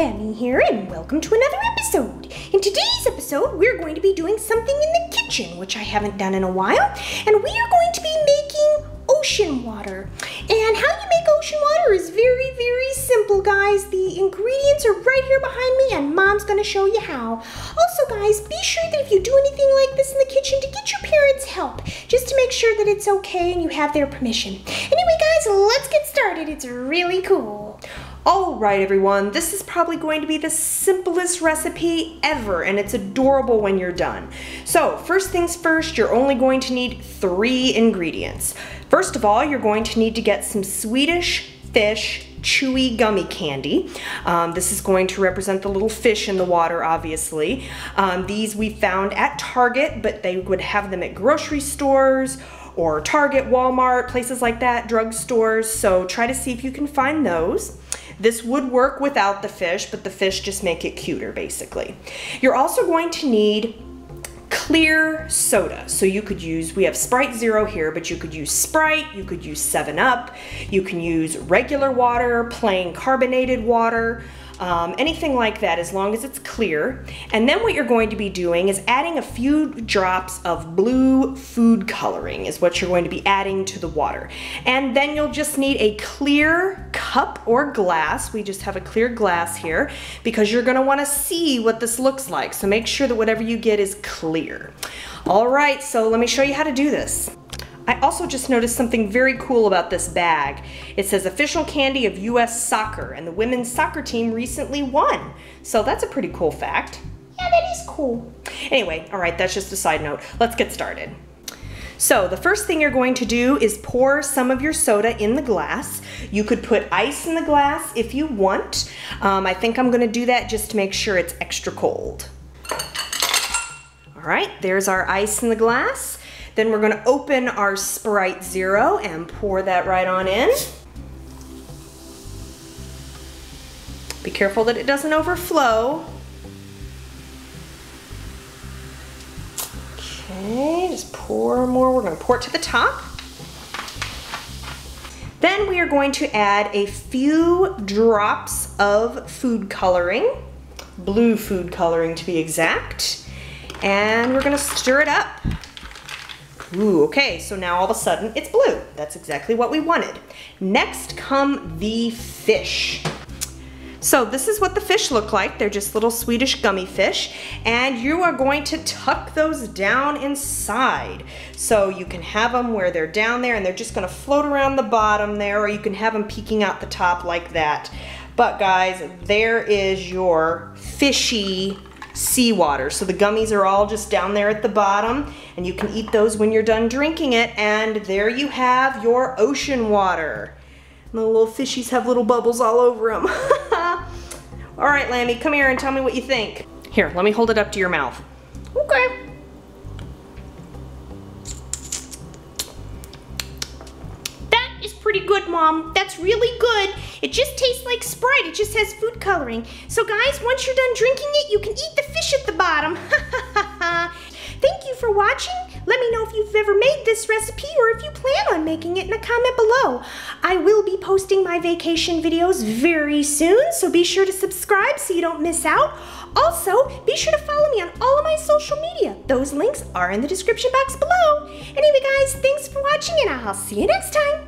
Fanny here, and welcome to another episode. In today's episode, we're going to be doing something in the kitchen, which I haven't done in a while, and we are going to be making ocean water. And how you make ocean water is very, very simple, guys. The ingredients are right here behind me, and Mom's gonna show you how. Also, guys, be sure that if you do anything like this in the kitchen, to get your parents' help, just to make sure that it's okay and you have their permission. Anyway, guys, let's get started. It's really cool. All right, everyone, this is probably going to be the simplest recipe ever, and it's adorable when you're done. So, first things first, you're only going to need 3 ingredients. First of all, you're going to need to get some Swedish Fish Chewy Gummy Candy. This is going to represent the little fish in the water, obviously. These we found at Target, but they would have them at grocery stores, or Target, Walmart, places like that, drugstores, so try to see if you can find those. This would work without the fish, but the fish just make it cuter, basically. You're also going to need clear soda. So you could use, we have Sprite Zero here, but you could use Sprite, you could use 7-Up, you can use regular water, plain carbonated water, anything like that, as long as it's clear. And then what you're going to be doing is adding a few drops of blue food coloring is what you're going to be adding to the water. And then you'll just need a clear cup or glass. We just have a clear glass here because you're gonna wanna see what this looks like. So make sure that whatever you get is clear. All right, so let me show you how to do this. I also just noticed something very cool about this bag. It says official candy of U.S. soccer, and the women's soccer team recently won. So that's a pretty cool fact. Yeah, that is cool. Anyway, all right, that's just a side note. Let's get started. So the first thing you're going to do is pour some of your soda in the glass. You could put ice in the glass if you want. I think I'm gonna do that just to make sure it's extra cold. All right, there's our ice in the glass. Then we're gonna open our Sprite Zero and pour that right on in. Be careful that it doesn't overflow. Okay, just pour more. We're gonna pour it to the top. Then we are going to add a few drops of food coloring, blue food coloring to be exact, and we're gonna stir it up. Ooh, okay, so now all of a sudden it's blue. That's exactly what we wanted. Next come the fish. So this is what the fish look like. They're just little Swedish gummy fish, and you are going to tuck those down inside. So you can have them where they're down there and they're just gonna float around the bottom there, or you can have them peeking out the top like that. But guys, there is your fishy seawater. So the gummies are all just down there at the bottom, and you can eat those when you're done drinking it, and there you have your ocean water. And the little fishies have little bubbles all over them. All right, Lambie, come here and tell me what you think. Here, let me hold it up to your mouth. Okay. That is pretty good, Mom. That's really good. It just tastes like Sprite. It just has food coloring. So guys, once you're done drinking it, you can eat the fish at the bottom. Thank you for watching. Let me know if you've ever made this recipe or if you plan on making it in a comment below. I will be posting my vacation videos very soon, so be sure to subscribe so you don't miss out. Also, be sure to follow me on all of my social media. Those links are in the description box below. Anyway, guys, thanks for watching, and I'll see you next time.